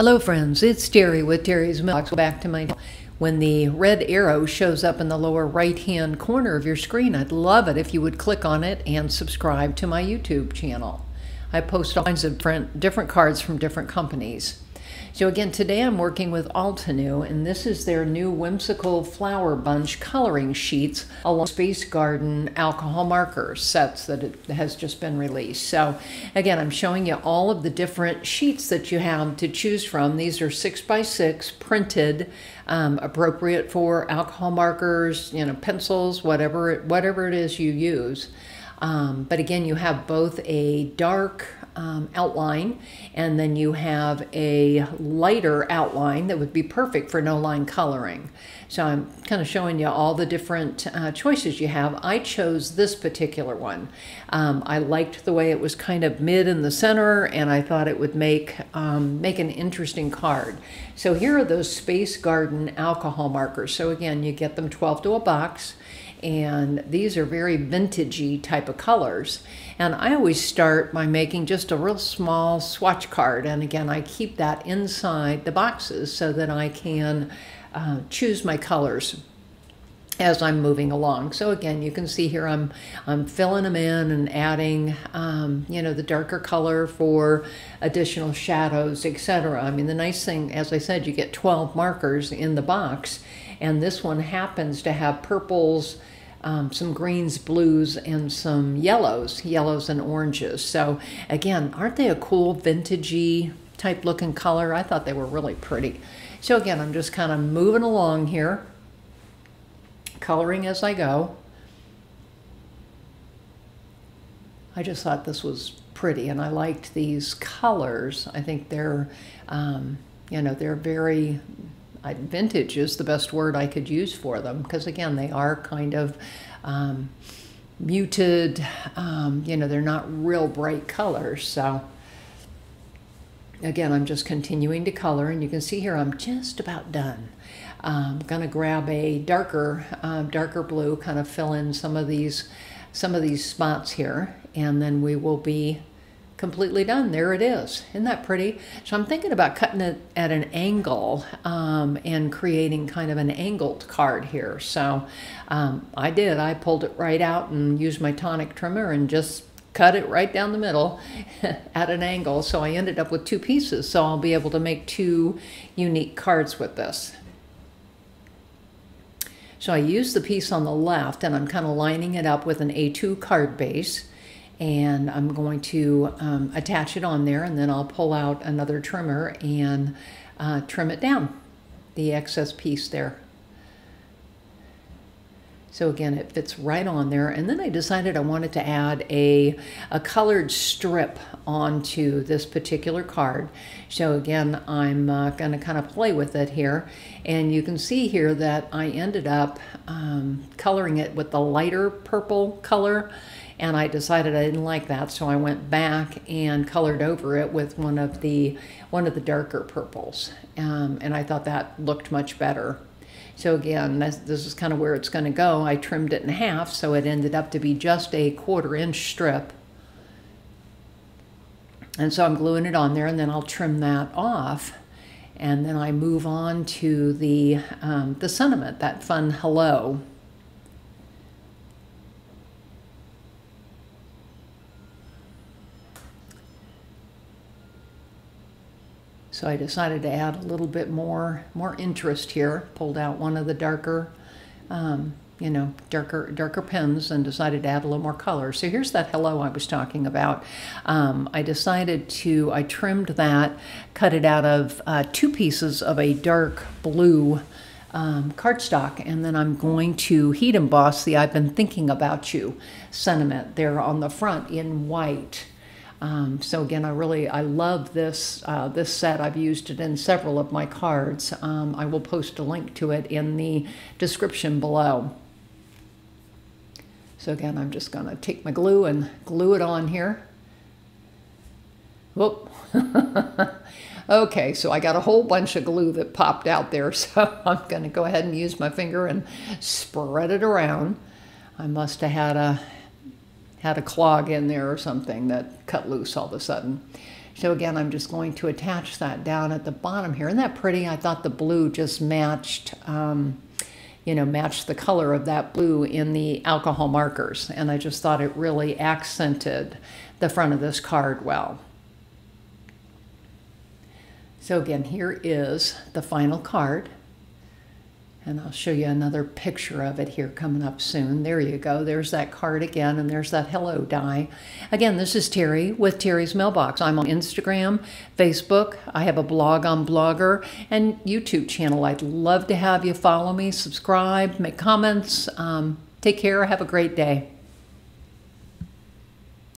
Hello friends, it's Terry with Terry's Mailbox. Back to my channel. When the red arrow shows up in the lower right-hand corner of your screen, I'd love it if you would click on it and subscribe to my YouTube channel. I post all kinds of different cards from different companies. So again, today I'm working with Altenew, and this is their new Whimsical Flower Bunch Coloring Sheets along Space Garden Alcohol Markers sets that it has just been released. So again, I'm showing you all of the different sheets that you have to choose from. These are 6x6 printed, appropriate for alcohol markers, you know, pencils, whatever it is you use. But again, you have both a dark outline, and then you have a lighter outline that would be perfect for no-line coloring. So I'm kind of showing you all the different choices you have. I chose this particular one. I liked the way it was kind of mid in the center, and I thought it would make, an interesting card. So here are those Space Garden alcohol markers. So again, you get them 12 to a box. And these are very vintagey type of colors. And I always start by making just a real small swatch card. And again, I keep that inside the boxes so that I can choose my colors as I'm moving along. So again, you can see here I'm filling them in and adding, you know, the darker color for additional shadows, etc. I mean, the nice thing, as I said, you get 12 markers in the box, and this one happens to have purples, some greens, blues, and some yellows and oranges. So again, aren't they a cool vintagey type looking color? I thought they were really pretty. So again, I'm just kind of moving along here, coloring as I go. I just thought this was pretty, and I liked these colors. I think they're, you know, they're very, vintage is the best word I could use for them, because again, they are kind of muted, you know, they're not real bright colors. So again, I'm just continuing to color, and you can see here I'm just about done. I'm gonna grab a darker blue, kind of fill in some of these spots here, and then we will be completely done. There it is. Isn't that pretty? So I'm thinking about cutting it at an angle and creating kind of an angled card here. So I did. I pulled it right out and used my tonic trimmer and just cut it right down the middle at an angle. So I ended up with two pieces. So I'll be able to make two unique cards with this. So I use the piece on the left, and I'm kind of lining it up with an A2 card base, and I'm going to attach it on there, and then I'll pull out another trimmer and trim it down, the excess piece there. So again, it fits right on there. And then I decided I wanted to add a colored strip onto this particular card. So again, I'm gonna kind of play with it here. And you can see here that I ended up coloring it with the lighter purple color. And I decided I didn't like that, so I went back and colored over it with one of the darker purples. And I thought that looked much better. So again, this is kind of where it's going to go. I trimmed it in half, so it ended up to be just a 1/4 inch strip. And so I'm gluing it on there, and then I'll trim that off. And then I move on to the sentiment, that fun hello. So I decided to add a little bit more interest here. Pulled out one of the darker, you know, darker pens, and decided to add a little more color. So here's that hello I was talking about. I trimmed that, cut it out of two pieces of a dark blue cardstock, and then I'm going to heat emboss the "I've been thinking about you" sentiment there on the front in white. So again, I love this, this set. I've used it in several of my cards. I will post a link to it in the description below. So again, I'm just gonna take my glue and glue it on here. Whoop. Okay, so I got a whole bunch of glue that popped out there. So I'm gonna go ahead and use my finger and spread it around. I must have had a clog in there or something that cut loose all of a sudden. So again, I'm just going to attach that down at the bottom here. Isn't that pretty? I thought the blue just matched, you know, matched the color of that blue in the alcohol markers. And I just thought it really accented the front of this card well. So again, here is the final card. And I'll show you another picture of it here coming up soon. There you go. There's that card again, and there's that hello die. Again, this is Terry with Terry's Mailbox. I'm on Instagram, Facebook. I have a blog on Blogger and YouTube channel. I'd love to have you follow me, subscribe, make comments. Take care. Have a great day.